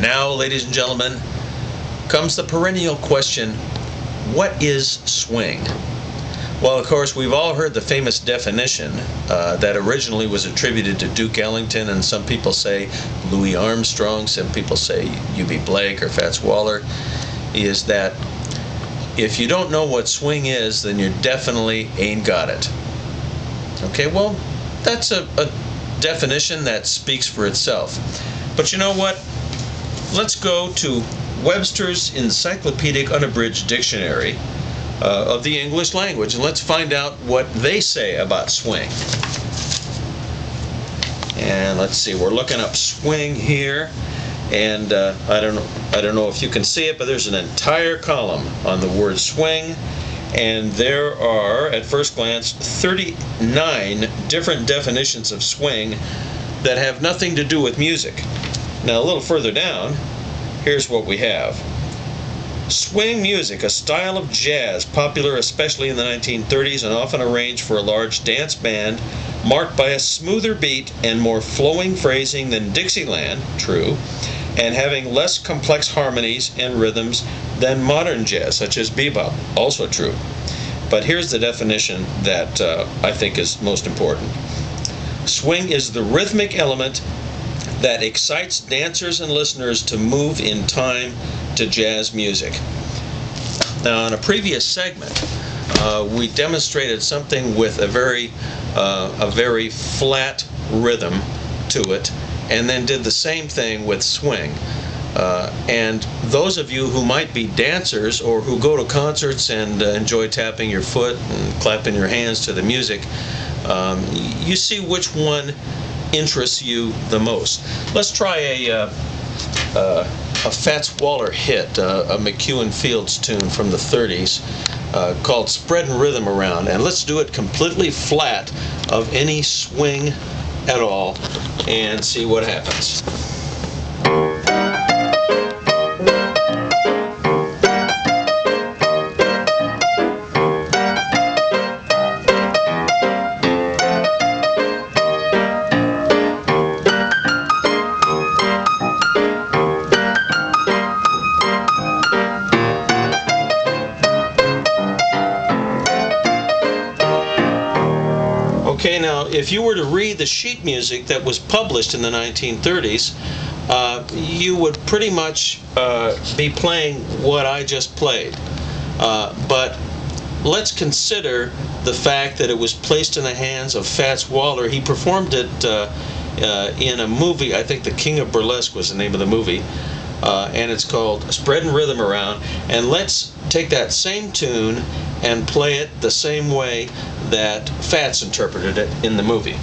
Now, ladies and gentlemen, comes the perennial question, what is swing? Well, of course, we've all heard the famous definition that originally was attributed to Duke Ellington, and some people say Louis Armstrong, some people say U.B. Blake or Fats Waller, is that if you don't know what swing is, then you definitely ain't got it. Okay, well, that's a definition that speaks for itself. But you know what? Let's go to Webster's Encyclopedic Unabridged Dictionary of the English language, and let's find out what they say about swing. And let's see, we're looking up swing here, and I don't know if you can see it, but there's an entire column on the word swing, and there are, at first glance, 39 different definitions of swing that have nothing to do with music. Now, a little further down, here's what we have. Swing music, a style of jazz popular especially in the 1930s and often arranged for a large dance band, marked by a smoother beat and more flowing phrasing than Dixieland, true, and having less complex harmonies and rhythms than modern jazz, such as bebop, also true. But here's the definition that I think is most important. Swing is the rhythmic element that excites dancers and listeners to move in time to jazz music. Now, in a previous segment, we demonstrated something with a very flat rhythm to it, and then did the same thing with swing. And those of you who might be dancers or who go to concerts and enjoy tapping your foot and clapping your hands to the music, you see which one interests you the most. Let's try a Fats Waller hit, a McHugh and Fields tune from the 30s called Spreadin' Rhythm Around, and let's do it completely flat of any swing at all and see what happens. Okay, now if you were to read the sheet music that was published in the 1930s, you would pretty much be playing what I just played. But let's consider the fact that it was placed in the hands of Fats Waller. He performed it in a movie, I think The King of Burlesque was the name of the movie, and it's called Spreadin' Rhythm Around. And let's take that same tune and play it the same way that Fats interpreted it in the movie.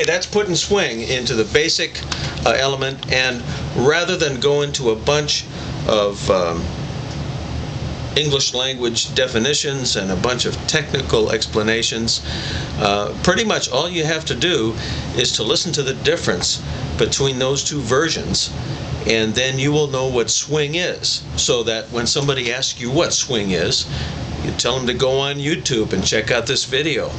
Okay, that's putting swing into the basic element, and rather than go into a bunch of English language definitions and a bunch of technical explanations, pretty much all you have to do is to listen to the difference between those two versions, and then you will know what swing is, so that when somebody asks you what swing is, you tell them to go on YouTube and check out this video.